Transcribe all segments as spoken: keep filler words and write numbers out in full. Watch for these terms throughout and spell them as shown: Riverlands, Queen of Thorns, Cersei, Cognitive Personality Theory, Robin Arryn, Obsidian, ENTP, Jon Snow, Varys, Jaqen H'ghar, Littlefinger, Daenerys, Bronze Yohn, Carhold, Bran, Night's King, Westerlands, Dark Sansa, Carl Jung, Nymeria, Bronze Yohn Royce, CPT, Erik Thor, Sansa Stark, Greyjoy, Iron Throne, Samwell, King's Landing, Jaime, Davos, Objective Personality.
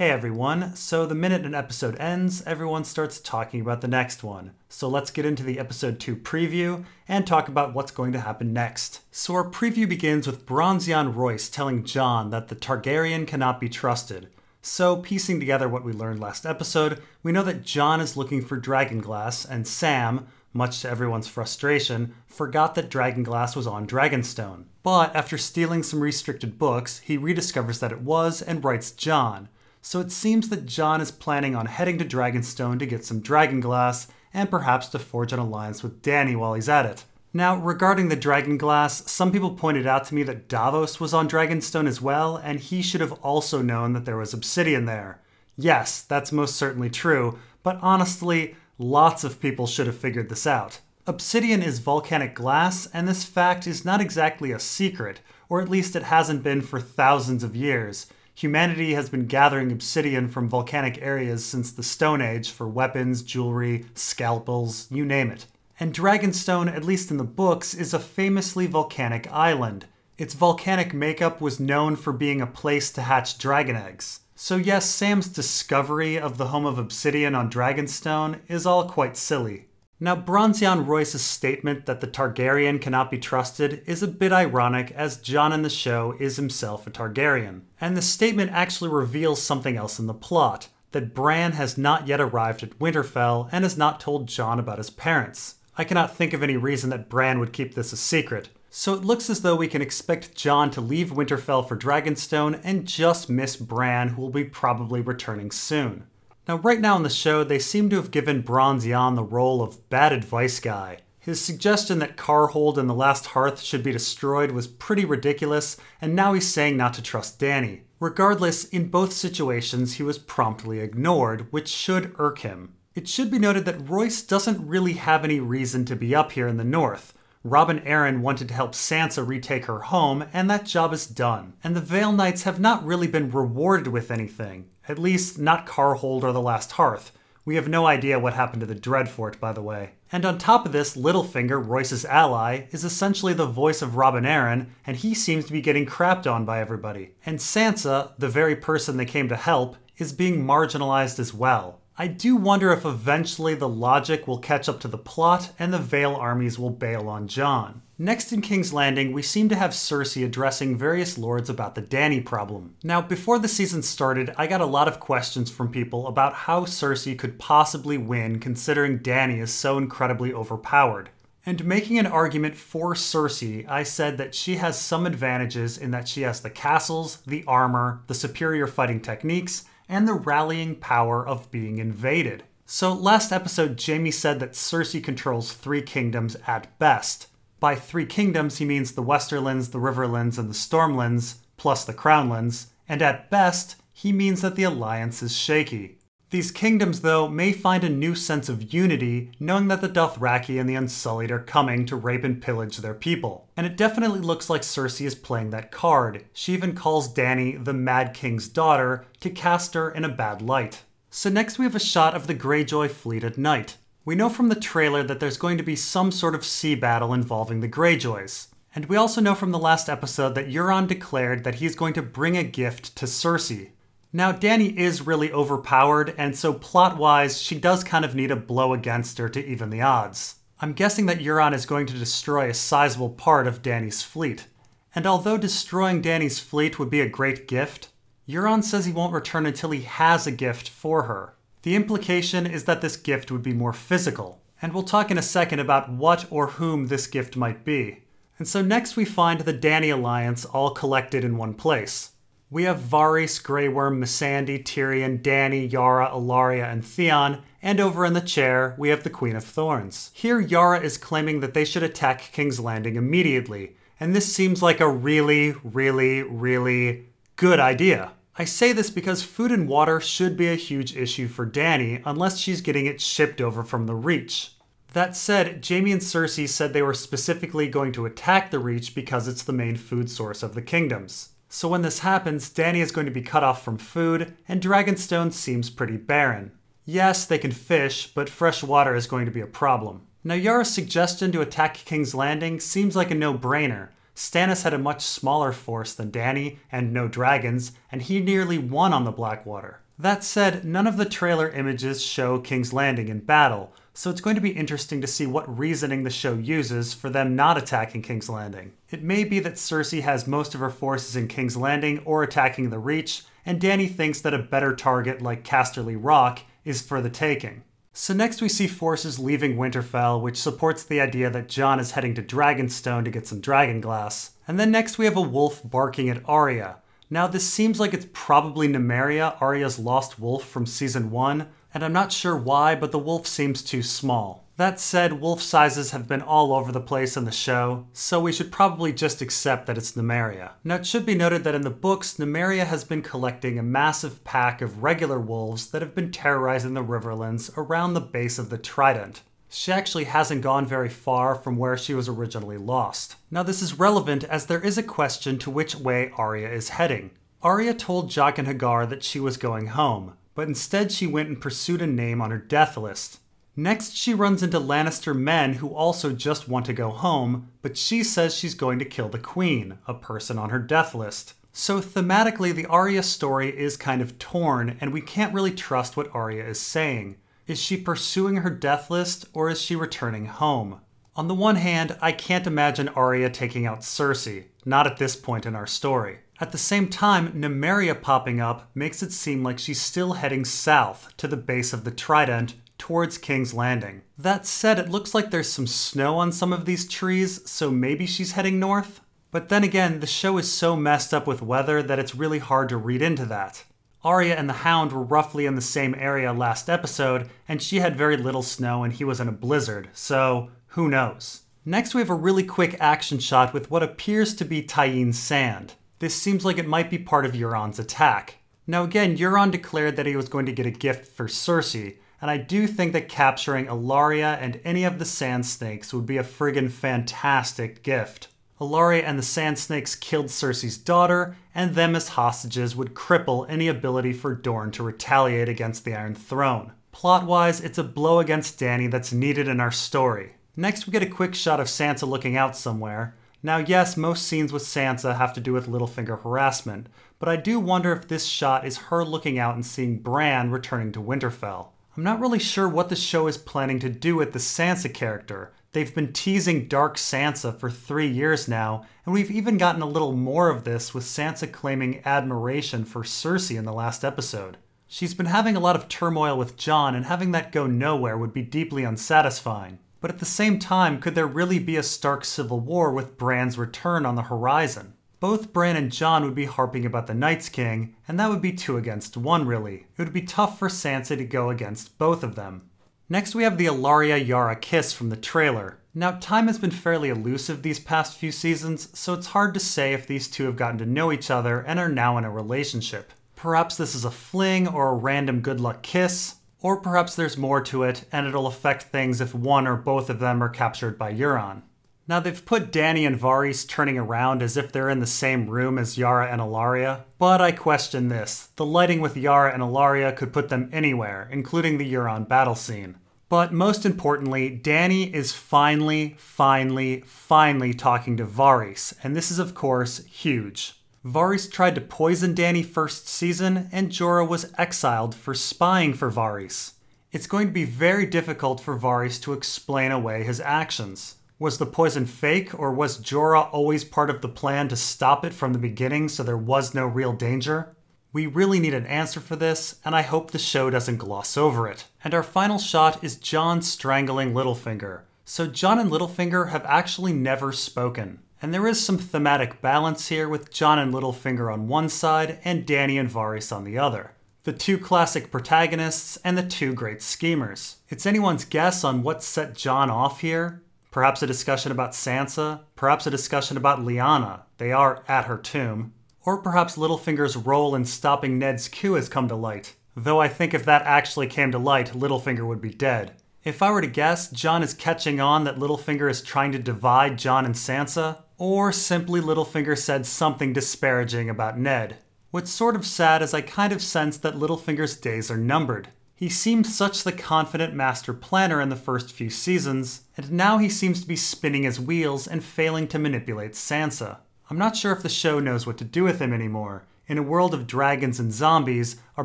Hey everyone, so the minute an episode ends, everyone starts talking about the next one. So let's get into the episode two preview and talk about what's going to happen next. So our preview begins with Bronze Yohn Royce telling Jon that the Targaryen cannot be trusted. So piecing together what we learned last episode, we know that Jon is looking for Dragonglass and Sam, much to everyone's frustration, forgot that Dragonglass was on Dragonstone. But after stealing some restricted books, he rediscovers that it was and writes Jon. So it seems that Jon is planning on heading to Dragonstone to get some Dragonglass, and perhaps to forge an alliance with Dany while he's at it. Now, regarding the Dragonglass, some people pointed out to me that Davos was on Dragonstone as well, and he should have also known that there was Obsidian there. Yes, that's most certainly true, but honestly, lots of people should have figured this out. Obsidian is volcanic glass, and this fact is not exactly a secret, or at least it hasn't been for thousands of years. Humanity has been gathering obsidian from volcanic areas since the Stone Age for weapons, jewelry, scalpels, you name it. And Dragonstone, at least in the books, is a famously volcanic island. Its volcanic makeup was known for being a place to hatch dragon eggs. So yes, Sam's discovery of the home of obsidian on Dragonstone is all quite silly. Now, Bronze Yohn Royce's statement that the Targaryen cannot be trusted is a bit ironic, as Jon in the show is himself a Targaryen. And the statement actually reveals something else in the plot, that Bran has not yet arrived at Winterfell and has not told Jon about his parents. I cannot think of any reason that Bran would keep this a secret. So it looks as though we can expect Jon to leave Winterfell for Dragonstone and just miss Bran, who will be probably returning soon. Now, right now on the show, they seem to have given Bronze Yohn the role of bad advice guy. His suggestion that Carhold and the Last Hearth should be destroyed was pretty ridiculous, and now he's saying not to trust Dany. Regardless, in both situations, he was promptly ignored, which should irk him. It should be noted that Royce doesn't really have any reason to be up here in the north. Robin Arryn wanted to help Sansa retake her home, and that job is done. And the Vale Knights have not really been rewarded with anything. At least, not Carhold or the Last Hearth. We have no idea what happened to the Dreadfort, by the way. And on top of this, Littlefinger, Royce's ally, is essentially the voice of Robin Arryn, and he seems to be getting crapped on by everybody. And Sansa, the very person they came to help, is being marginalized as well. I do wonder if eventually the logic will catch up to the plot and the Vale armies will bail on Jon. Next in King's Landing, we seem to have Cersei addressing various lords about the Dany problem. Now, before the season started, I got a lot of questions from people about how Cersei could possibly win considering Dany is so incredibly overpowered. And making an argument for Cersei, I said that she has some advantages in that she has the castles, the armor, the superior fighting techniques, and the rallying power of being invaded. So last episode, Jaime said that Cersei controls three kingdoms at best. By three kingdoms, he means the Westerlands, the Riverlands, and the Stormlands, plus the Crownlands, and at best, he means that the alliance is shaky. These kingdoms, though, may find a new sense of unity, knowing that the Dothraki and the Unsullied are coming to rape and pillage their people. And it definitely looks like Cersei is playing that card. She even calls Dany the Mad King's daughter to cast her in a bad light. So next we have a shot of the Greyjoy fleet at night. We know from the trailer that there's going to be some sort of sea battle involving the Greyjoys. And we also know from the last episode that Euron declared that he's going to bring a gift to Cersei. Now, Dany is really overpowered, and so plot-wise, she does kind of need a blow against her to even the odds. I'm guessing that Euron is going to destroy a sizable part of Dany's fleet. And although destroying Dany's fleet would be a great gift, Euron says he won't return until he has a gift for her. The implication is that this gift would be more physical, and we'll talk in a second about what or whom this gift might be. And so next we find the Dany alliance all collected in one place. We have Varys, Grey Worm, Missandei, Tyrion, Dany, Yara, Ellaria, and Theon, and over in the chair, we have the Queen of Thorns. Here, Yara is claiming that they should attack King's Landing immediately, and this seems like a really, really, really good idea. I say this because food and water should be a huge issue for Dany, unless she's getting it shipped over from the Reach. That said, Jaime and Cersei said they were specifically going to attack the Reach because it's the main food source of the kingdoms. So when this happens, Dany is going to be cut off from food, and Dragonstone seems pretty barren. Yes, they can fish, but fresh water is going to be a problem. Now, Yara's suggestion to attack King's Landing seems like a no-brainer. Stannis had a much smaller force than Dany, and no dragons, and he nearly won on the Blackwater. That said, none of the trailer images show King's Landing in battle, so it's going to be interesting to see what reasoning the show uses for them not attacking King's Landing. It may be that Cersei has most of her forces in King's Landing or attacking the Reach, and Dany thinks that a better target like Casterly Rock is for the taking. So next we see forces leaving Winterfell, which supports the idea that Jon is heading to Dragonstone to get some Dragonglass. And then next we have a wolf barking at Arya. Now this seems like it's probably Nymeria, Arya's lost wolf from season one, and I'm not sure why, but the wolf seems too small. That said, wolf sizes have been all over the place in the show, so we should probably just accept that it's Nymeria. Now it should be noted that in the books, Nymeria has been collecting a massive pack of regular wolves that have been terrorizing the Riverlands around the base of the Trident. She actually hasn't gone very far from where she was originally lost. Now this is relevant as there is a question to which way Arya is heading. Arya told Jaqen H'ghar that she was going home, but instead she went and pursued a name on her death list. Next, she runs into Lannister men who also just want to go home, but she says she's going to kill the queen, a person on her death list. So thematically, the Arya story is kind of torn, and we can't really trust what Arya is saying. Is she pursuing her death list, or is she returning home? On the one hand, I can't imagine Arya taking out Cersei, not at this point in our story. At the same time, Nymeria popping up makes it seem like she's still heading south to the base of the Trident, towards King's Landing. That said, it looks like there's some snow on some of these trees, so maybe she's heading north? But then again, the show is so messed up with weather that it's really hard to read into that. Arya and the Hound were roughly in the same area last episode, and she had very little snow and he was in a blizzard, so who knows. Next we have a really quick action shot with what appears to be Tyene Sand. This seems like it might be part of Euron's attack. Now again, Euron declared that he was going to get a gift for Cersei, and I do think that capturing Ellaria and any of the Sand Snakes would be a friggin' fantastic gift. Ellaria and the Sand Snakes killed Cersei's daughter, and them as hostages would cripple any ability for Dorne to retaliate against the Iron Throne. Plot-wise, it's a blow against Dany that's needed in our story. Next we get a quick shot of Sansa looking out somewhere. Now yes, most scenes with Sansa have to do with Littlefinger harassment, but I do wonder if this shot is her looking out and seeing Bran returning to Winterfell. I'm not really sure what the show is planning to do with the Sansa character. They've been teasing Dark Sansa for three years now, and we've even gotten a little more of this with Sansa claiming admiration for Cersei in the last episode. She's been having a lot of turmoil with Jon, and having that go nowhere would be deeply unsatisfying. But at the same time, could there really be a Stark civil war with Bran's return on the horizon? Both Bran and Jon would be harping about the Night's King, and that would be two against one, really. It would be tough for Sansa to go against both of them. Next we have the Ellaria-Yara kiss from the trailer. Now, time has been fairly elusive these past few seasons, so it's hard to say if these two have gotten to know each other and are now in a relationship. Perhaps this is a fling or a random good luck kiss, or perhaps there's more to it, and it'll affect things if one or both of them are captured by Euron. Now they've put Dany and Varys turning around as if they're in the same room as Yara and Ellaria, but I question this. The lighting with Yara and Ellaria could put them anywhere, including the Euron battle scene. But most importantly, Dany is finally, finally, finally talking to Varys, and this is of course huge. Varys tried to poison Dany first season, and Jorah was exiled for spying for Varys. It's going to be very difficult for Varys to explain away his actions. Was the poison fake, or was Jorah always part of the plan to stop it from the beginning so there was no real danger? We really need an answer for this, and I hope the show doesn't gloss over it. And our final shot is Jon strangling Littlefinger. So Jon and Littlefinger have actually never spoken. And there is some thematic balance here with Jon and Littlefinger on one side, and Dany and Varys on the other. The two classic protagonists, and the two great schemers. It's anyone's guess on what set Jon off here. Perhaps a discussion about Sansa, perhaps a discussion about Lyanna, they are at her tomb, or perhaps Littlefinger's role in stopping Ned's coup has come to light, though I think if that actually came to light, Littlefinger would be dead. If I were to guess, Jon is catching on that Littlefinger is trying to divide Jon and Sansa, or simply Littlefinger said something disparaging about Ned. What's sort of sad is I kind of sense that Littlefinger's days are numbered. He seemed such the confident master planner in the first few seasons, and now he seems to be spinning his wheels and failing to manipulate Sansa. I'm not sure if the show knows what to do with him anymore. in a world of dragons and zombies, are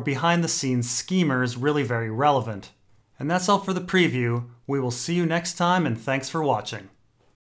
behind-the-scenes schemers really very relevant. And that's all for the preview. We will see you next time, and thanks for watching.